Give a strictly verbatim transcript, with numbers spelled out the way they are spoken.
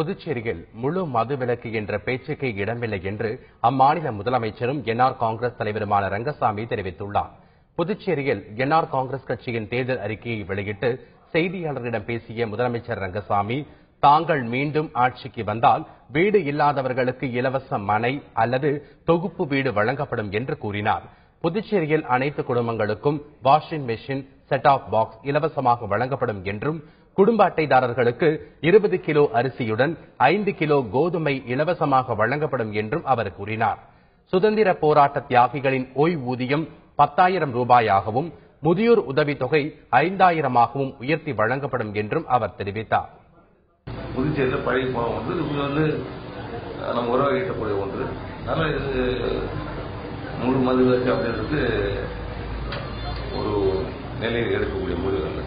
புதுச்சேரியில் முழு மதுவிலக்கு என்ற பேச்சுக்கு இடமில்லை என்று அம்மாநில முதலமைச்சரும் என் ஆர் காங்கிரஸ் தலைவருமான ரங்கசாமி தெரிவித்துள்ளார். புதுச்சேரியில் என் ஆர் காங்கிரஸ் கட்சியின் தேர்தல் அறிக்கையை வெளியிட்டு செய்தியாளர்களிடம் பேசிய முதலமைச்சர் ரங்கசாமி, தாங்கள் மீண்டும் ஆட்சிக்கு வந்தால் வீடு இல்லாதவர்களுக்கு இலவச மனை அல்லது தொகுப்பு வீடு வழங்கப்படும் என்று கூறினார். புதுச்சேரியில் அனைத்து குடும்பங்களுக்கும் washing machine, set of box இலவசமாக வழங்கப்படும் என்றும், குடும்ப அட்டைதாரர்களுக்கு இருபது கிலோ அரிசியுடன் ஐந்து கிலோ கோதுமை இலவசமாக வழங்கப்படும் என்றும் அவர் கூறினார். சுதந்திர போராட்ட தியாகிகளின் ஓய்வூதியம் பத்தாயிரம் ரூபாயாகவும் முதியோர் உதவித்தொகை ஐந்தாயிரமாகவும் உயர்த்தி வழங்கப்படும் என்றும் அவர் தெரிவித்தார். புதுச்சேரியில் பழைய பாவம் வந்து இவங்க வந்து நம்ம உறவை ஈட்டக்கூடிய ஒன்று. அதனால் இது முழு மதுவிலக்கு அப்படின்றது ஒரு நிலையில் எடுக்கக்கூடிய முடிவு.